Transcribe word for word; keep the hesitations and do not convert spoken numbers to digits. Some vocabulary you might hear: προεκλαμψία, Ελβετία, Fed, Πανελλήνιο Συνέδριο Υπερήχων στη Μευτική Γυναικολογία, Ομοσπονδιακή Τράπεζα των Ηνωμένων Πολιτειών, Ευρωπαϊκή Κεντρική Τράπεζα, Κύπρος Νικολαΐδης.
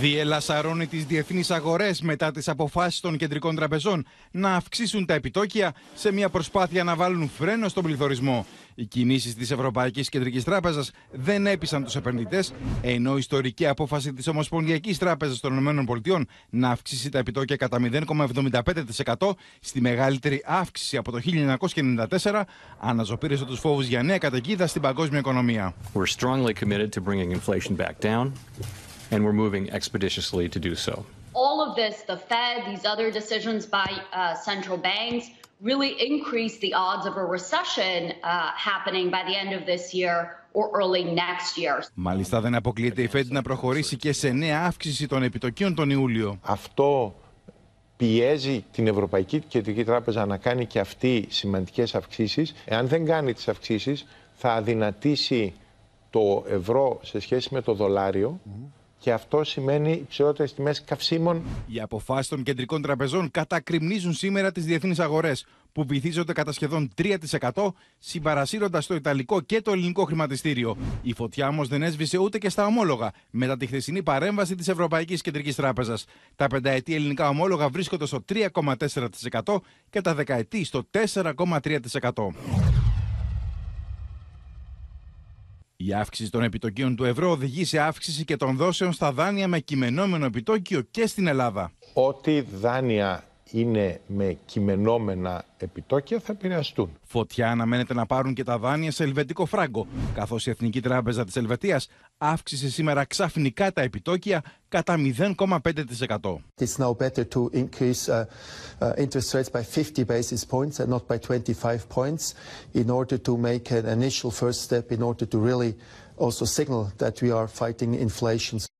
διελασσαρώνει τις διεθνείς αγορές μετά τις αποφάσεις των κεντρικών τραπεζών να αυξήσουν τα επιτόκια σε μια προσπάθεια να βάλουν φρένο στον πληθωρισμό. Οι κινήσεις της Ευρωπαϊκής Κεντρικής Τράπεζας δεν έπεισαν τους επενδυτές, ενώ η ιστορική απόφαση της Ομοσπονδιακής Τράπεζας των Ηνωμένων Πολιτειών να αυξήσει τα επιτόκια κατά μηδέν κόμμα εβδομήντα πέντε τοις εκατό, στη μεγαλύτερη αύξηση από το χίλια εννιακόσια ενενήντα τέσσερα, αναζωπήρεσε τους φόβους για νέα καταιγίδα στην παγκόσμια οικονομία. And we're moving expeditiously to do so. All of this, the Fed, these other decisions by uh, central banks, really increase the odds of a recession uh, happening by the end of this year or early next year. Μάλιστα, δεν αποκλείεται η Fed να προχωρήσει και σε νέα αύξηση των επιτοκίων τον Ιούλιο. Αυτό πιέζει την Ευρωπαϊκή Κεντρική Τράπεζα να κάνει και αυτή σημαντικές αυξήσεις. Εάν δεν κάνει τις αυξήσεις, θα αδυνατήσει το ευρώ σε σχέση με το δολάριο. Mm-hmm. Και αυτό σημαίνει υψηλότερες τιμές καυσίμων. Οι αποφάσεις των κεντρικών τραπεζών κατακριμνίζουν σήμερα τις διεθνείς αγορές, που βυθίζονται κατά σχεδόν τρία τοις εκατό, συμπαρασύροντας το ιταλικό και το ελληνικό χρηματιστήριο. Η φωτιά όμως δεν έσβησε ούτε και στα ομόλογα, μετά τη χθεσινή παρέμβαση της Ευρωπαϊκής Κεντρικής Τράπεζας. Τα πενταετή ελληνικά ομόλογα βρίσκονται στο τρία κόμμα τέσσερα τοις εκατό και τα δεκαετή στο τέσσερα κόμμα τρία τοις εκατό. Η αύξηση των επιτοκίων του ευρώ οδηγεί σε αύξηση και των δόσεων στα δάνεια με κειμενόμενο επιτόκιο και στην Ελλάδα. Ό,τι δάνεια είναι με κειμενόμενα επιτόκια θα επηρεαστούν. Φωτιά αναμένεται να πάρουν και τα δάνεια σε ελβετικό φράγκο, καθώς η Εθνική Τράπεζα της Ελβετίας αύξησε σήμερα ξαφνικά τα επιτόκια κατά μηδέν κόμμα πέντε τοις εκατό. It's now better to increase uh, uh, interest rates by fifty basis points and not by twenty-five points in order to make an initial first step in order to really also signal that we are fighting inflation.